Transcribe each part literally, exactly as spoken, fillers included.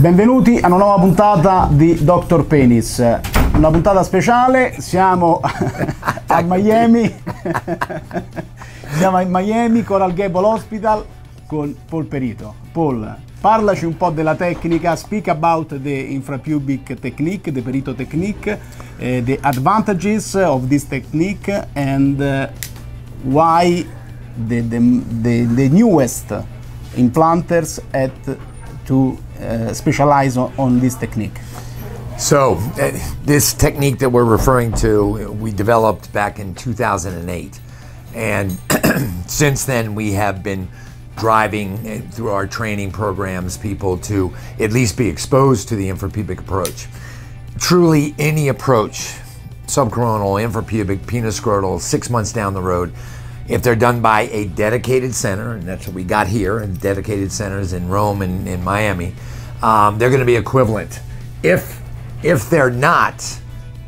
Benvenuti a una nuova puntata di doctor Penis, una puntata speciale, siamo a Miami, siamo a Miami Coral Gable Hospital con Paul Perito. Paul, parlaci un po' della tecnica, speak about the infrapubic technique, the Perito technique, uh, the advantages of this technique and uh, why the, the, the, the newest implanters at to uh, specialize on, on this technique. So uh, this technique that we're referring to, we developed back in two thousand eight. And since then we have been driving through our training programs people to at least be exposed to the infrapubic approach. Truly any approach, subcoronal, infrapubic, penoscrotal, six months down the road, if they're done by a dedicated center, and that's what we got here, and dedicated centers in Rome and in Miami, um, they're going to be equivalent. If if they're not,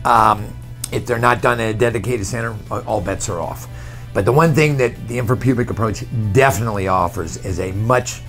um, if they're not done at a dedicated center, all bets are off. But the one thing that the infrapubic approach definitely offers is a much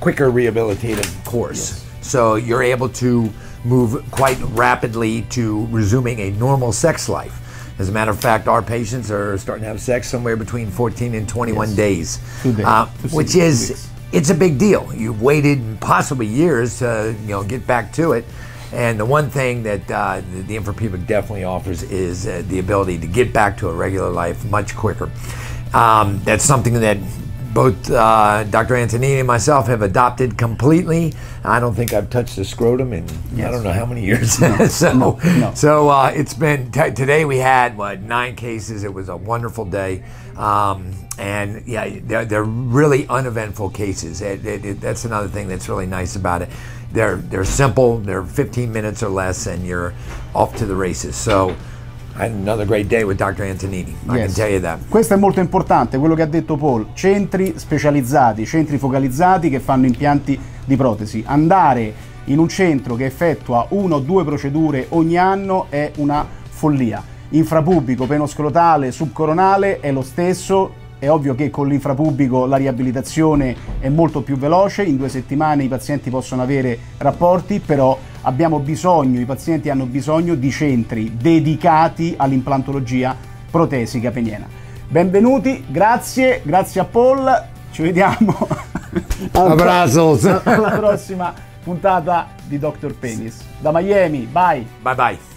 quicker rehabilitative course. Yes. So you're able to move quite rapidly to resuming a normal sex life. As a matter of fact, our patients are starting to have sex somewhere between fourteen and twenty-one yes. days, days. Uh, which is, weeks. It's a big deal. You've waited possibly years to you know, get back to it. And the one thing that uh, the, the infrapubic definitely offers is uh, the ability to get back to a regular life much quicker. Um, that's something that both uh, Doctor Antonini and myself have adopted completely. I don't think I've touched the scrotum in yes. I don't know how many years. No, so no, no. so uh, it's been, t today we had what, nine cases. It was a wonderful day. Um, and yeah, they're, they're really uneventful cases. It, it, it, that's another thing that's really nice about it. They're, they're simple, they're fifteen minutes or less and you're off to the races. So, I had another great day with Doctor Antonini, I yes. can tell you that. Questo è molto importante, quello che ha detto Paul, centri specializzati, centri focalizzati che fanno impianti di protesi. Andare in un centro che effettua uno o due procedure ogni anno è una follia. Infrapubico, penoscrotale, subcoronale è lo stesso. È ovvio che con l'infrapubico la riabilitazione è molto più veloce, in due settimane i pazienti possono avere rapporti, però abbiamo bisogno, i pazienti hanno bisogno di centri dedicati all'implantologia protesica peniena. Benvenuti, grazie, grazie a Paul, ci vediamo alla prossima puntata di doctor Penis. Da Miami, bye! Bye bye!